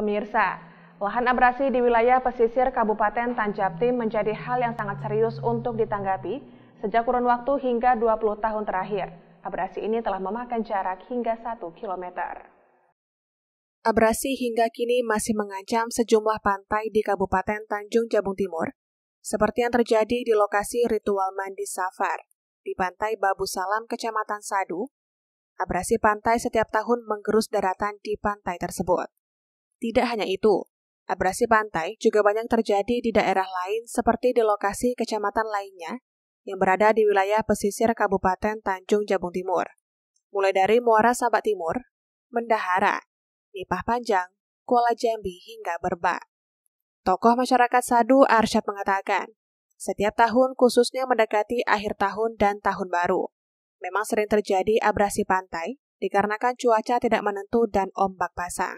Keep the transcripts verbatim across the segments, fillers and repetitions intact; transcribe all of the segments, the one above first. Pemirsa, lahan abrasi di wilayah pesisir Kabupaten Tanjung Jabung menjadi hal yang sangat serius untuk ditanggapi sejak kurun waktu hingga dua puluh tahun terakhir. Abrasi ini telah memakan jarak hingga satu kilometer. Abrasi hingga kini masih mengancam sejumlah pantai di Kabupaten Tanjung Jabung Timur, seperti yang terjadi di lokasi ritual mandi safar di Pantai Babu Salam, Kecamatan Sadu. Abrasi pantai setiap tahun menggerus daratan di pantai tersebut. Tidak hanya itu, abrasi pantai juga banyak terjadi di daerah lain seperti di lokasi kecamatan lainnya yang berada di wilayah pesisir Kabupaten Tanjung Jabung Timur. Mulai dari Muara Sabak Timur, Mendahara, Nipah Panjang, Kuala Jambi hingga Berbak. Tokoh masyarakat Sadu Arsyad mengatakan, setiap tahun khususnya mendekati akhir tahun dan tahun baru, memang sering terjadi abrasi pantai dikarenakan cuaca tidak menentu dan ombak pasang.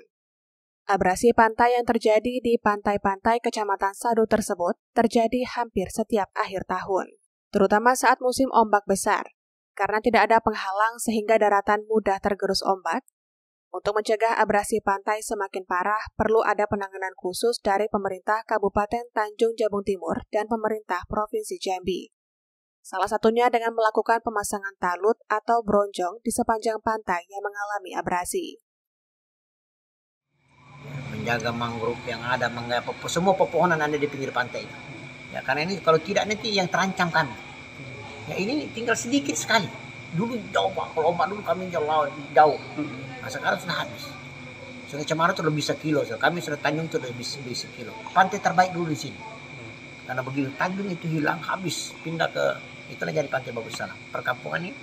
Abrasi pantai yang terjadi di pantai-pantai Kecamatan Sadu tersebut terjadi hampir setiap akhir tahun, terutama saat musim ombak besar, karena tidak ada penghalang sehingga daratan mudah tergerus ombak. Untuk mencegah abrasi pantai semakin parah, perlu ada penanganan khusus dari pemerintah Kabupaten Tanjung Jabung Timur dan pemerintah Provinsi Jambi. Salah satunya dengan melakukan pemasangan talut atau bronjong di sepanjang pantai yang mengalami abrasi. Menjaga mangrove yang ada, menjaga semua pepohonan yang ada di pinggir pantai. Ya, karena ini kalau tidak nanti yang terancam kami. Ya ini tinggal sedikit sekali. Dulu jauh, Pak. Kalau ombak dulu kami jauh. Nah, sekarang sudah habis. Sungai Cemara itu lebih sekilo. Kami sudah Tanjung itu lebih, lebih sekilo. Pantai terbaik dulu di sini. Karena begitu Tanjung itu hilang, habis. Pindah ke, itulah jadi Pantai Babu Salam. Perkampungan ini.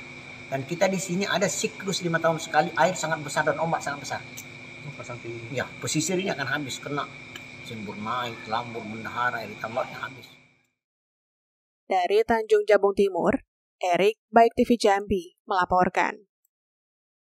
Dan kita di sini ada siklus lima tahun sekali. Air sangat besar dan ombak sangat besar. Ya, pesisir ini akan habis kena Simbur Naik, Lambur, Mendahara, Erik tambahnya habis. Dari Tanjung Jabung Timur, Erik Baik T V Jambi melaporkan.